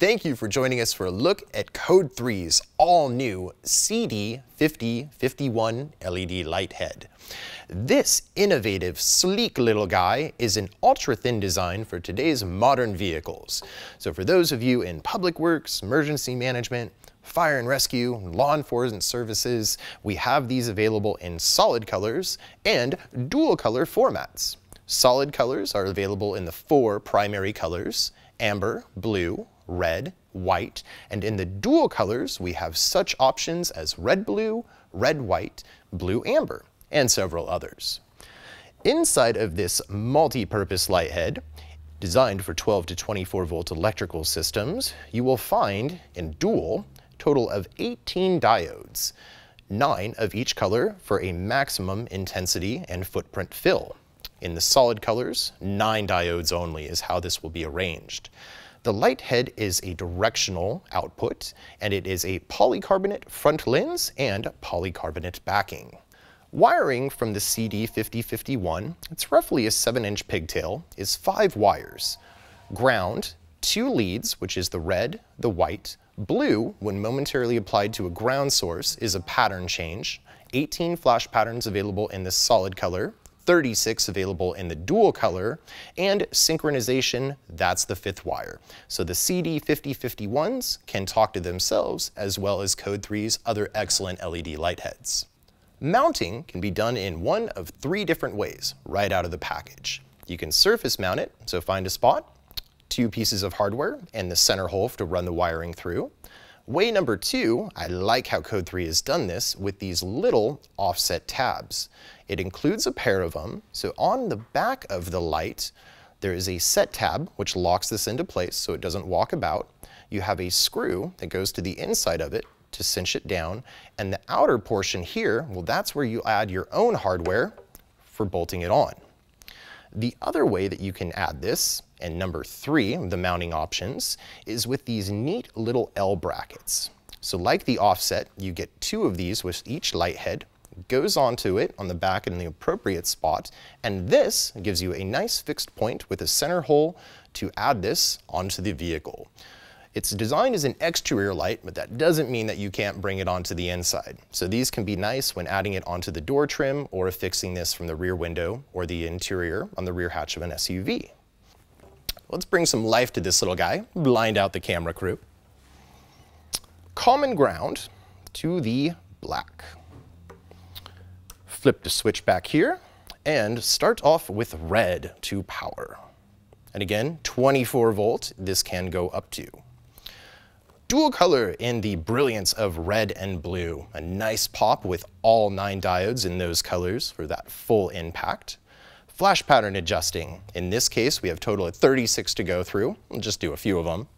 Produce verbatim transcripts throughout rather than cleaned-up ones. Thank you for joining us for a look at Code three's all-new C D fifty fifty-one L E D light head. This innovative, sleek little guy is an ultra-thin design for today's modern vehicles. So for those of you in public works, emergency management, fire and rescue, law enforcement services, we have these available in solid colors and dual color formats. Solid colors are available in the four primary colors: amber, blue, red, white, and in the dual colors we have such options as red blue, red white, blue amber, and several others. Inside of this multi-purpose light head, designed for twelve to twenty-four volt electrical systems, you will find in dual a total of eighteen diodes, nine of each color for a maximum intensity and footprint fill. In the solid colors, nine diodes only is how this will be arranged. The light head is a directional output, and it is a polycarbonate front lens and polycarbonate backing. Wiring from the C D fifty fifty-one, it's roughly a seven inch pigtail, is five wires. Ground, two leads, which is the red, the white. Blue, when momentarily applied to a ground source, is a pattern change. eighteen flash patterns available in the solid color, thirty-six available in the dual color, and synchronization, that's the fifth wire. So the C D fifty fifty-ones can talk to themselves, as well as Code three's other excellent L E D light heads. Mounting can be done in one of three different ways right out of the package. You can surface mount it, so find a spot, two pieces of hardware, and the center hole to run the wiring through. Way number two, I like how Code three has done this with these little offset tabs. It includes a pair of them, so on the back of the light, there is a set tab which locks this into place so it doesn't walk about. You have a screw that goes to the inside of it to cinch it down, and the outer portion here, well, that's where you add your own hardware for bolting it on. The other way that you can add this, and number three, the mounting options, is with these neat little L brackets. So like the offset, you get two of these with each light head, goes onto it on the back in the appropriate spot, and this gives you a nice fixed point with a center hole to add this onto the vehicle. It's designed as an exterior light, but that doesn't mean that you can't bring it onto the inside. So these can be nice when adding it onto the door trim or affixing this from the rear window or the interior on the rear hatch of an S U V. Let's bring some life to this little guy, blind out the camera crew. Common ground to the black. Flip the switch back here and start off with red to power. And again, twenty-four volt, this can go up to. Dual color in the brilliance of red and blue. A nice pop with all nine diodes in those colors for that full impact. Flash pattern adjusting. In this case, we have a total of thirty-six to go through. We'll just do a few of them.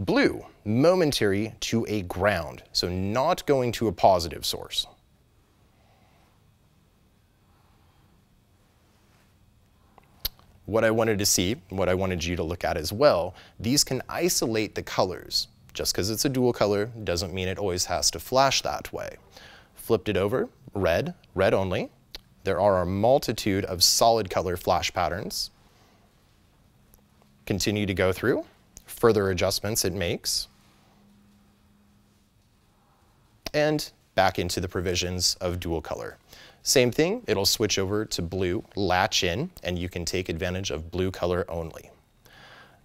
Blue, momentary to a ground, so not going to a positive source. What I wanted to see, what I wanted you to look at as well, these can isolate the colors. Just because it's a dual color doesn't mean it always has to flash that way. Flipped it over, red, red only. There are a multitude of solid color flash patterns. Continue to go through, further adjustments it makes, and back into the provisions of dual color. Same thing, it'll switch over to blue, latch in, and you can take advantage of blue color only.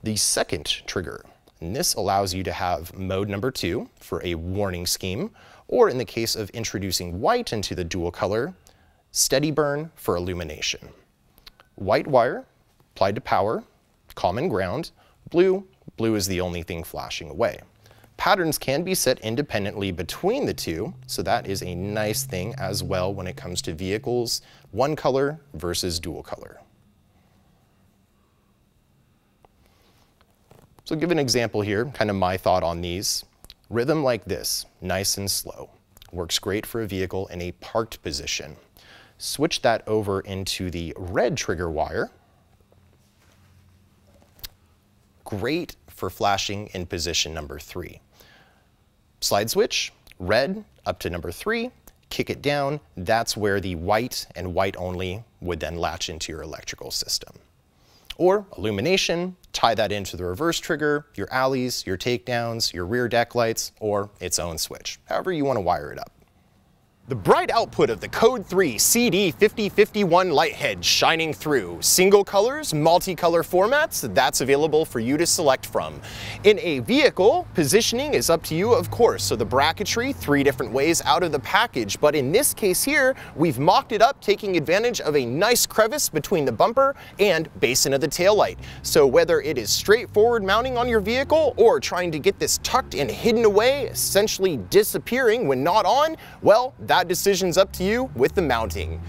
The second trigger, and this allows you to have mode number two for a warning scheme, or in the case of introducing white into the dual color, steady burn for illumination. White wire, applied to power, common ground, blue, blue is the only thing flashing away. Patterns can be set independently between the two, so that is a nice thing as well when it comes to vehicles, one color versus dual color. So I'll give an example here, kind of my thought on these. Rhythm like this, nice and slow, works great for a vehicle in a parked position. Switch that over into the red trigger wire. Great for flashing in position number three. Slide switch, red up to number three, kick it down, that's where the white and white only would then latch into your electrical system. Or illumination, Tie that into the reverse trigger, your alleys, your takedowns, your rear deck lights, or its own switch, however you want to wire it up. The bright output of the Code three C D fifty fifty-one light head shining through. Single colors, multicolor formats, that's available for you to select from. In a vehicle, positioning is up to you, of course, so the bracketry, three different ways out of the package, but in this case here, we've mocked it up, taking advantage of a nice crevice between the bumper and basin of the taillight. So whether it is straightforward mounting on your vehicle or trying to get this tucked and hidden away, essentially disappearing when not on, well, that That decision's up to you with the mounting.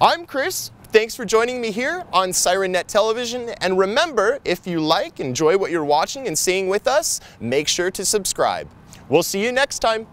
I'm Chris, thanks for joining me here on SirenNet Television, and remember, if you like, enjoy what you're watching and seeing with us, make sure to subscribe. We'll see you next time.